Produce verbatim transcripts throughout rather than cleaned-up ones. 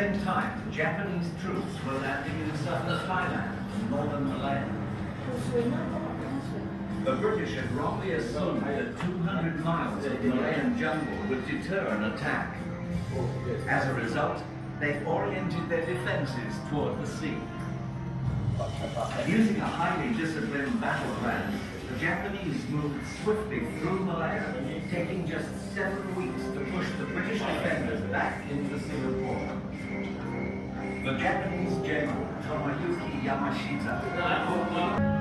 same time, Japanese troops were landing in southern Thailand and northern Malaya. The British had wrongly assumed that two hundred miles of Malayan jungle would deter an attack. As a result, they oriented their defenses toward the sea. Using a highly disciplined battle plan, the Japanese moved swiftly through Malaya, taking just seven weeks to push the British defenders back into Singapore. The Japanese general, Tomoyuki Yamashita,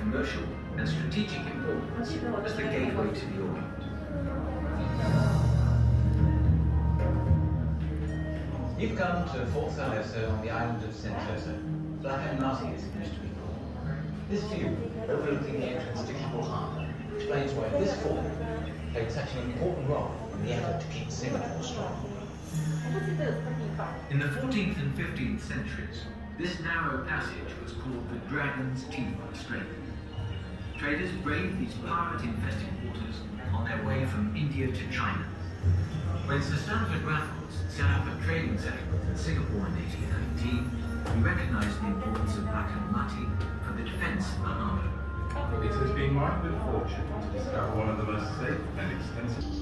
commercial and strategic importance as the gateway to the Orient. You've come to Fort Siloso on the island of Sentosa. Belakang Mati is supposed to be called. This view, overlooking the entrance to Kimball Harbour, explains why this fort played such an important role in the effort to keep Singapore strong. In the fourteenth and fifteenth centuries, this narrow passage was called the Dragon's Teeth Strait. Traders braved these pirate-infested waters on their way from India to China. When Sir Stamford Raffles set up a trading settlement in Singapore in eighteen nineteen, he recognized the importance of Belakang Mati for the defense of the harbour. It has been my good fortune to discover one of the most safe and extensive...